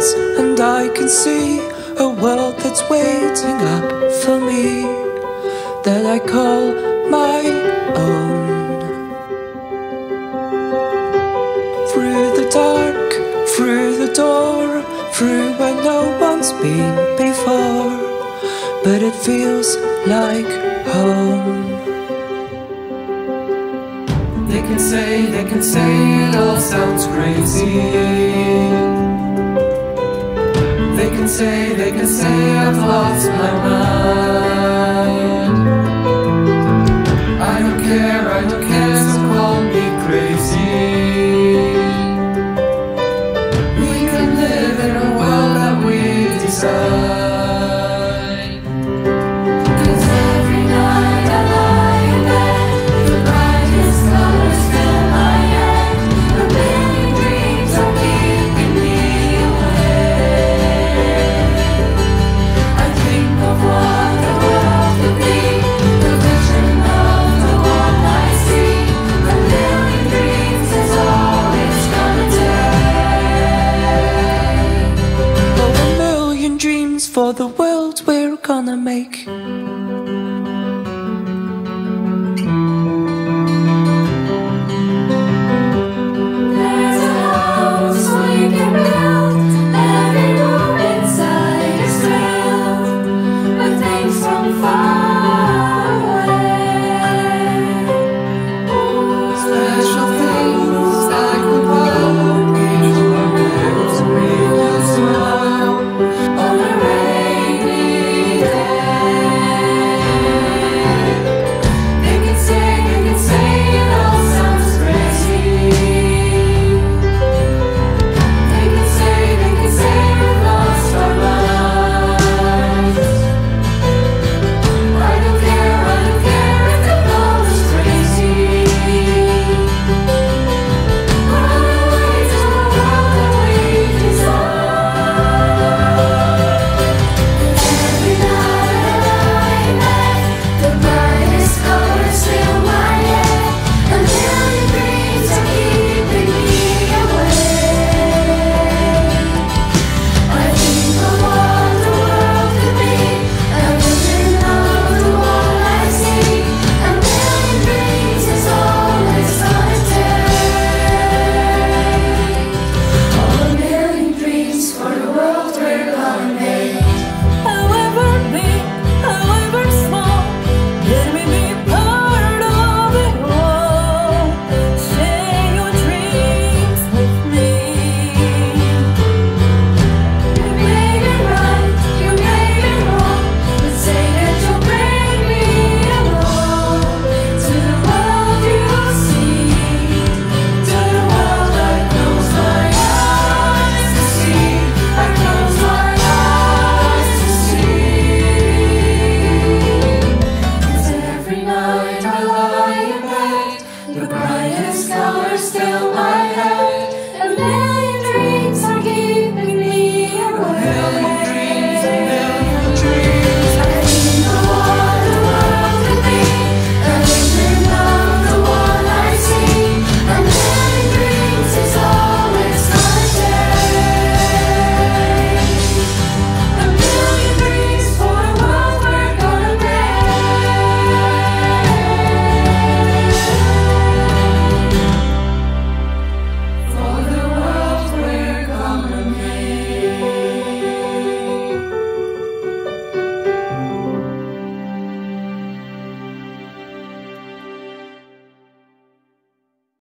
eyes, and I can see a world that's waiting up for me, that I call my own. Through the dark, through the door, through where no one's been before, but it feels like home. They can say it all sounds crazy. They can say I've lost my mind. I don't care, so call me crazy. We can live in a world that we desire. For the world we're gonna make.